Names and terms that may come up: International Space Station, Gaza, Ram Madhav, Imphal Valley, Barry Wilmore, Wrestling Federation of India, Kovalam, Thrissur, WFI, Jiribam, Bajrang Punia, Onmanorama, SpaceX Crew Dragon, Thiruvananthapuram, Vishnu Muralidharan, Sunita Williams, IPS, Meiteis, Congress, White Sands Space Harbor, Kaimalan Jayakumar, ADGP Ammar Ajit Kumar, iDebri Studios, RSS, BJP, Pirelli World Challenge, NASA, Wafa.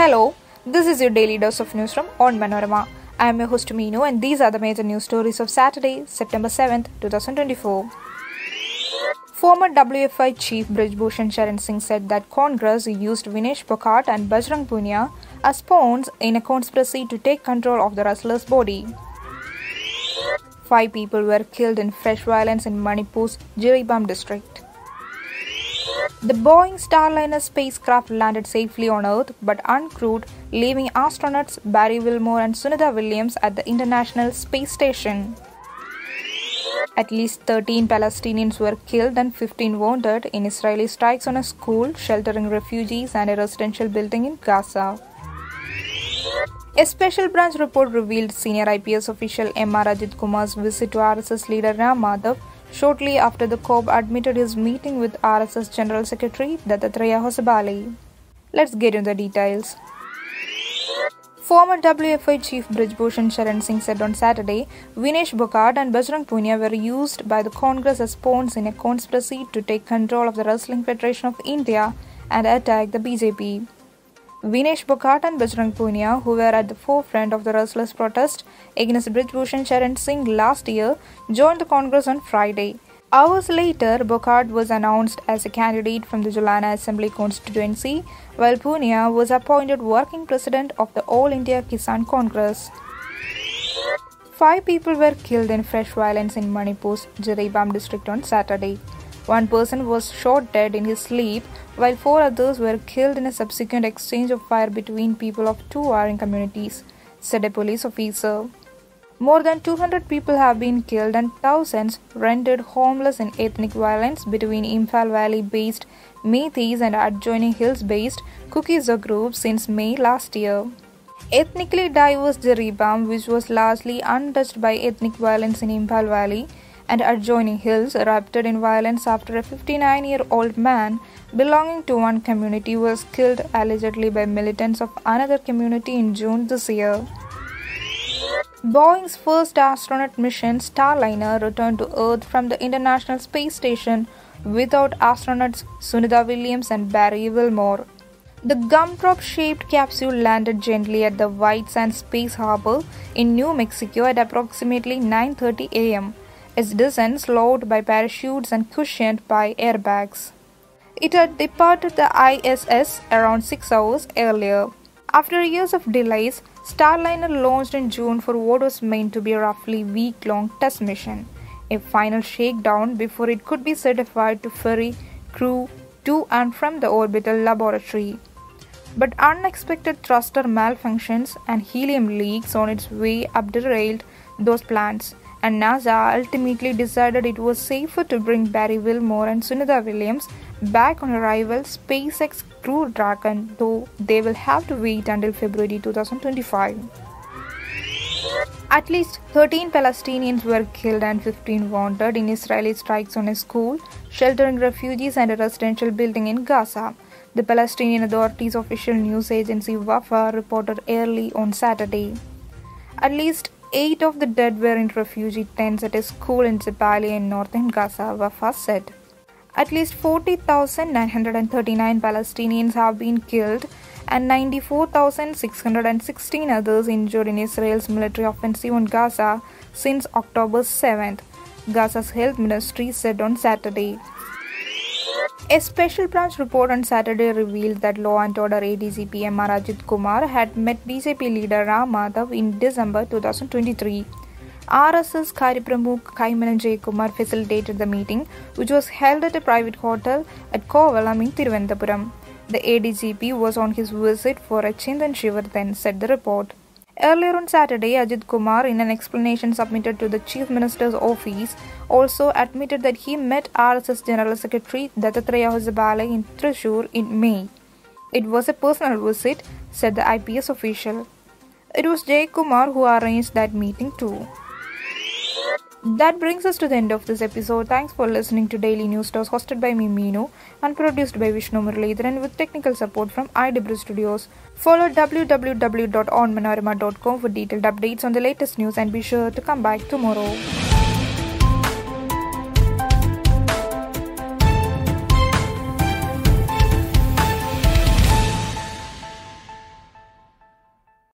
Hello, this is your daily dose of news from Onmanorama. I am your host Meenu, and these are the major news stories of Saturday, September 7th, 2024. Former WFI Chief Brij Bhushan Sharan Singh said that Congress used Vinesh Phogat and Bajrang Punia as pawns in a conspiracy to take control of the wrestler's body. 5 people were killed in fresh violence in Manipur's Jiribam district. The Boeing Starliner spacecraft landed safely on Earth but uncrewed, leaving astronauts Barry Wilmore and Sunita Williams at the International Space Station. At least 13 Palestinians were killed and 15 wounded in Israeli strikes on a school sheltering refugees and a residential building in Gaza. A special branch report revealed senior IPS official Ammar Ajit Kumar's visit to RSS leader Ram Madhav shortly after the COB admitted his meeting with RSS General Secretary Dattatreya Hosabale. Let's get into the details. Former WFI Chief Brij Bhushan Sharan Singh said on Saturday, Vinesh Phogat and Bajrang Punia were used by the Congress as pawns in a conspiracy to take control of the Wrestling Federation of India and attack the BJP. Vinesh Phogat and Bajrang Punia, who were at the forefront of the wrestlers' protest against Brij Bhushan Sharan Singh last year, joined the Congress on Friday. Hours later, Phogat was announced as a candidate from the Julana Assembly constituency, while Punia was appointed working president of the All India Kisan Congress. 5 people were killed in fresh violence in Manipur's Jiribam district on Saturday. One person was shot dead in his sleep, while 4 others were killed in a subsequent exchange of fire between people of two warring communities, said a police officer. More than 200 people have been killed and thousands rendered homeless in ethnic violence between Imphal Valley-based Meiteis and adjoining hills-based Kuki-Zo groups since May last year. Ethnically diverse Jiribam, which was largely untouched by ethnic violence in Imphal Valley and adjoining hills, erupted in violence after a 59-year-old man belonging to one community was killed allegedly by militants of another community in June this year. Boeing's first astronaut mission, Starliner, returned to Earth from the International Space Station without astronauts Sunita Williams and Barry Wilmore. The gumdrop-shaped capsule landed gently at the White Sands Space Harbor in New Mexico at approximately 9:30 a.m. Its descent slowed by parachutes and cushioned by airbags. It had departed the ISS around 6 hours earlier. After years of delays, Starliner launched in June for what was meant to be a roughly week-long test mission, a final shakedown before it could be certified to ferry crew to and from the orbital laboratory. But unexpected thruster malfunctions and helium leaks on its way up derailed those plans, and NASA ultimately decided it was safer to bring Barry Wilmore and Sunita Williams back on arrival SpaceX Crew Dragon, though they will have to wait until February 2025. At least 13 Palestinians were killed and 15 wounded in Israeli strikes on a school sheltering refugees and a residential building in Gaza, the Palestinian Authority's official news agency Wafa reported early on Saturday. At least 8 of the dead were in refugee tents at a school in Jabalia in northern Gaza, Wafa said. At least 40,939 Palestinians have been killed and 94,616 others injured in Israel's military offensive on Gaza since October 7th, Gaza's health ministry said on Saturday. A special branch report on Saturday revealed that Law and Order ADGP Ammar Ajit Kumar had met BJP leader Ram Madhav in December 2023. RSS Karyapramukh Kaimalan Jayakumar facilitated the meeting, which was held at a private hotel at Kovalam in Thiruvananthapuram. The ADGP was on his visit for a Chintan Shivir then, said the report. Earlier on Saturday, Ajit Kumar, in an explanation submitted to the Chief Minister's office, also admitted that he met RSS General Secretary Dattatreya Hosabale in Thrissur in May. It was a personal visit, said the IPS official. It was Jayakumar who arranged that meeting too. That brings us to the end of this episode. Thanks for listening to Daily News Stars, hosted by me, Meenu, and produced by Vishnu Muralidharan with technical support from iDebri Studios. Follow www.onmanorama.com for detailed updates on the latest news, and be sure to come back tomorrow.